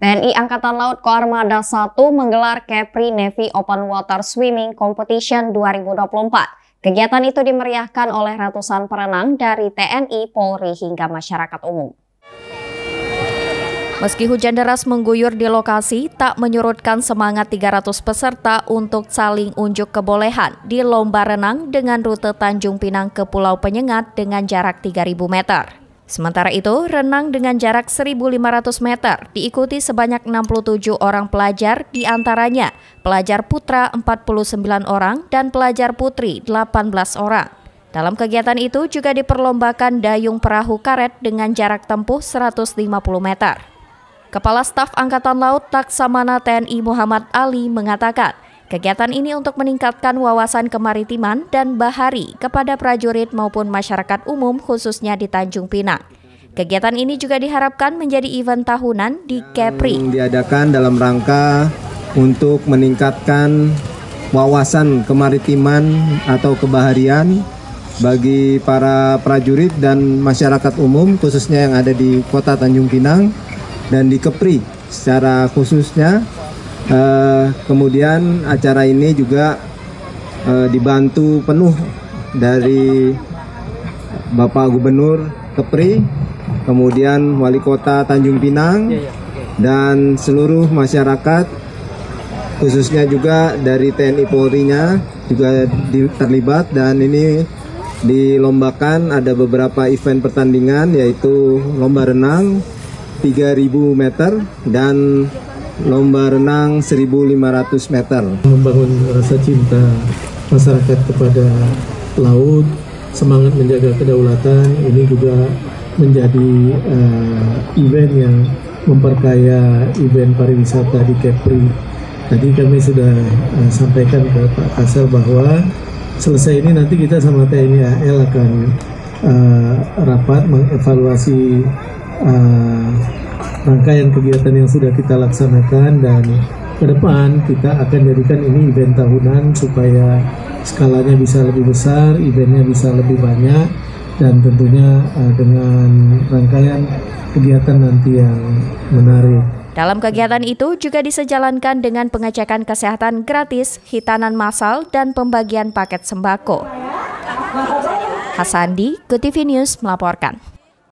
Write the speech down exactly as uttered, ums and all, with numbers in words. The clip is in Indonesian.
T N I Angkatan Laut Koarmada satu menggelar Kepri Navy Open Water Swimming Competition dua ribu dua puluh empat. Kegiatan itu dimeriahkan oleh ratusan perenang dari T N I, Polri hingga masyarakat umum. Meski hujan deras mengguyur di lokasi, tak menyurutkan semangat tiga ratus peserta untuk saling unjuk kebolehan di lomba renang dengan rute Tanjung Pinang ke Pulau Penyengat dengan jarak tiga ribu meter. Sementara itu, renang dengan jarak seribu lima ratus meter diikuti sebanyak enam puluh tujuh orang pelajar, diantaranya pelajar putra empat puluh sembilan orang dan pelajar putri delapan belas orang. Dalam kegiatan itu juga diperlombakan dayung perahu karet dengan jarak tempuh seratus lima puluh meter. Kepala Staf Angkatan Laut Laksamana T N I Muhammad Ali mengatakan, kegiatan ini untuk meningkatkan wawasan kemaritiman dan bahari kepada prajurit maupun masyarakat umum khususnya di Tanjung Pinang. Kegiatan ini juga diharapkan menjadi event tahunan di Kepri. Diadakan dalam rangka untuk meningkatkan wawasan kemaritiman atau kebaharian bagi para prajurit dan masyarakat umum khususnya yang ada di kota Tanjung Pinang dan di Kepri secara khususnya. Uh, kemudian acara ini juga uh, dibantu penuh dari Bapak Gubernur Kepri, kemudian Wali Kota Tanjung Pinang, dan seluruh masyarakat, khususnya juga dari T N I Polri-nya juga di, terlibat, dan ini dilombakan ada beberapa event pertandingan, yaitu lomba renang tiga ribu meter dan lomba renang seribu lima ratus meter. Membangun rasa cinta masyarakat kepada laut, semangat menjaga kedaulatan, ini juga menjadi uh, event yang memperkaya event pariwisata di Kepri. Tadi kami sudah uh, sampaikan ke Pak Kasar bahwa selesai ini nanti kita sama T N I A L akan uh, rapat mengevaluasi uh, rangkaian kegiatan yang sudah kita laksanakan, dan ke depan kita akan jadikan ini event tahunan supaya skalanya bisa lebih besar, eventnya bisa lebih banyak, dan tentunya uh, dengan rangkaian kegiatan nanti yang menarik. Dalam kegiatan itu juga disejalankan dengan pengecekan kesehatan gratis, hitanan massal, dan pembagian paket sembako. Hasandi, G O T V News melaporkan.